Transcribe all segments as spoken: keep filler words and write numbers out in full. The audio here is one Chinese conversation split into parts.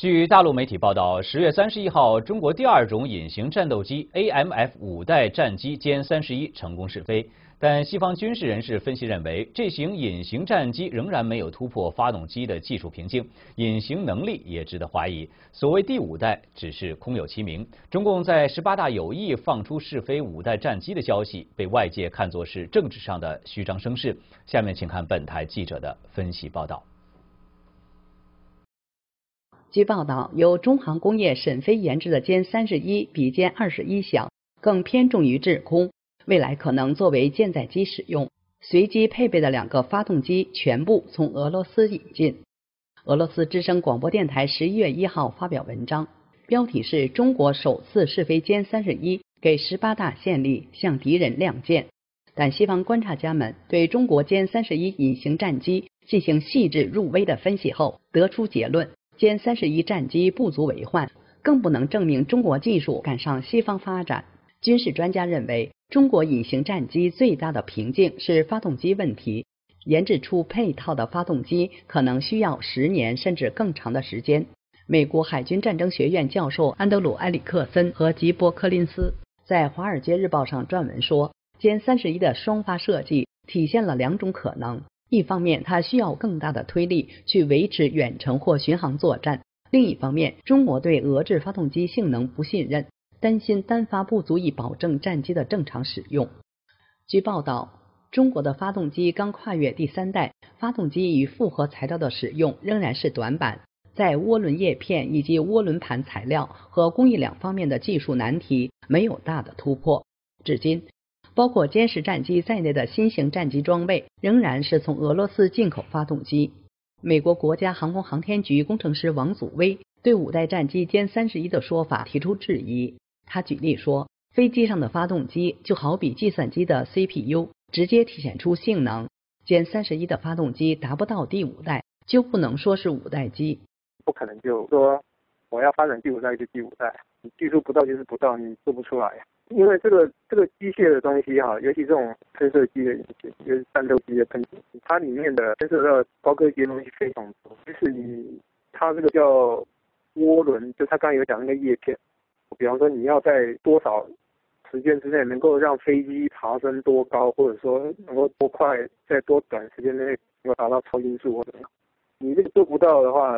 据大陆媒体报道，十月三十一号，中国第二种隐形战斗机 A M F 五代战机歼三十一成功试飞，但西方军事人士分析认为，这型隐形战机仍然没有突破发动机的技术瓶颈，隐形能力也值得怀疑。所谓第五代只是空有其名。中共在十八大有意放出试飞五代战机的消息，被外界看作是政治上的虚张声势。下面请看本台记者的分析报道。 据报道，由中航工业沈飞研制的歼三十一比歼二十一小，更偏重于制空，未来可能作为舰载机使用。随机配备的两个发动机全部从俄罗斯引进。俄罗斯之声广播电台十一月一号发表文章，标题是“中国首次试飞歼三十一，给十八大献礼，向敌人亮剑”。但西方观察家们对中国歼三十一隐形战机进行细致入微的分析后，得出结论。 歼三十一战机不足为患，更不能证明中国技术赶上西方发展。军事专家认为，中国隐形战机最大的瓶颈是发动机问题，研制出配套的发动机可能需要十年甚至更长的时间。美国海军战争学院教授安德鲁·埃里克森和吉伯·柯林斯在《华尔街日报》上撰文说，歼三十一的双发设计体现了两种可能。 一方面，它需要更大的推力去维持远程或巡航作战；另一方面，中国对俄制发动机性能不信任，担心单发不足以保证战机的正常使用。据报道，中国的发动机刚跨越第三代，发动机与复合材料的使用仍然是短板，在涡轮叶片以及涡轮盘材料和工艺两方面的技术难题没有大的突破。至今， 包括歼十战机在内的新型战机装备仍然是从俄罗斯进口发动机。美国国家航空航天局工程师王祖威对五代战机歼三十一的说法提出质疑。他举例说，飞机上的发动机就好比计算机的 C P U， 直接体现出性能。歼三十一的发动机达不到第五代，就不能说是五代机。不可能就说我要发展第五代就第五代，你技术不到就是不到，你做不出来呀。 因为这个这个机械的东西哈、啊，尤其这种喷射机的，就是战斗机的喷射机，它里面的喷射的高科技的东西非常多。就是你它这个叫涡轮，就它刚才有讲那个叶片，比方说你要在多少时间之内能够让飞机爬升多高，或者说能够多快，在多短时间内能够达到超音速或者，你这个做不到的话，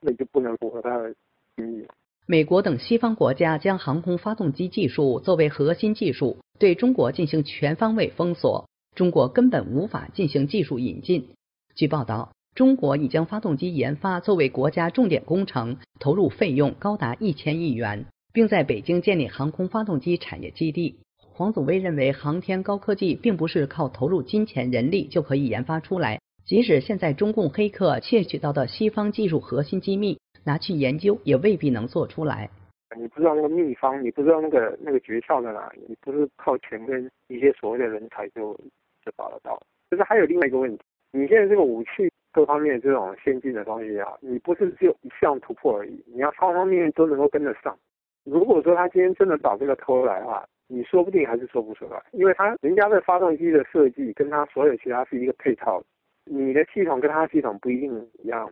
那你就不能符合它的定义。 美国等西方国家将航空发动机技术作为核心技术，对中国进行全方位封锁，中国根本无法进行技术引进。据报道，中国已将发动机研发作为国家重点工程，投入费用高达一千亿元，并在北京建立航空发动机产业基地。黄祖威认为，航天高科技并不是靠投入金钱、人力就可以研发出来，即使现在中共黑客窃取到的西方技术核心机密。 拿去研究也未必能做出来。你不知道那个秘方，你不知道那个那个诀窍在哪里，你不是靠钱跟一些所谓的人才就就找得到。就是还有另外一个问题，你现在这个武器各方面这种先进的东西啊，你不是只有一项突破而已，你要方方面面都能够跟得上。如果说他今天真的找这个偷来的话，你说不定还是说不出来，因为他人家的发动机的设计跟他所有其他是一个配套，你的系统跟他系统不一定一样。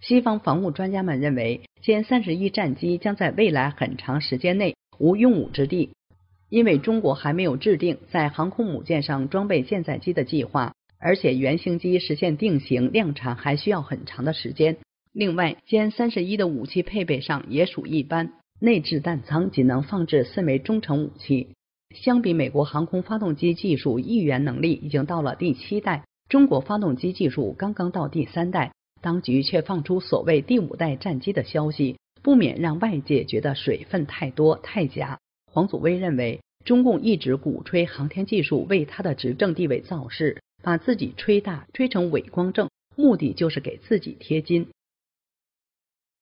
西方防务专家们认为，歼三十一战机将在未来很长时间内无用武之地，因为中国还没有制定在航空母舰上装备舰载机的计划，而且原型机实现定型量产还需要很长的时间。另外，歼三十一的武器配备上也属一般，内置弹仓仅能放置四枚中程武器。相比美国航空发动机技术预言能力已经到了第七代，中国发动机技术刚刚到第三代。 当局却放出所谓第五代战机的消息，不免让外界觉得水分太多太假。黄祖威认为，中共一直鼓吹航天技术为他的执政地位造势，把自己吹大，吹成伪光正，目的就是给自己贴金。